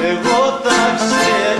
Te vou taxar.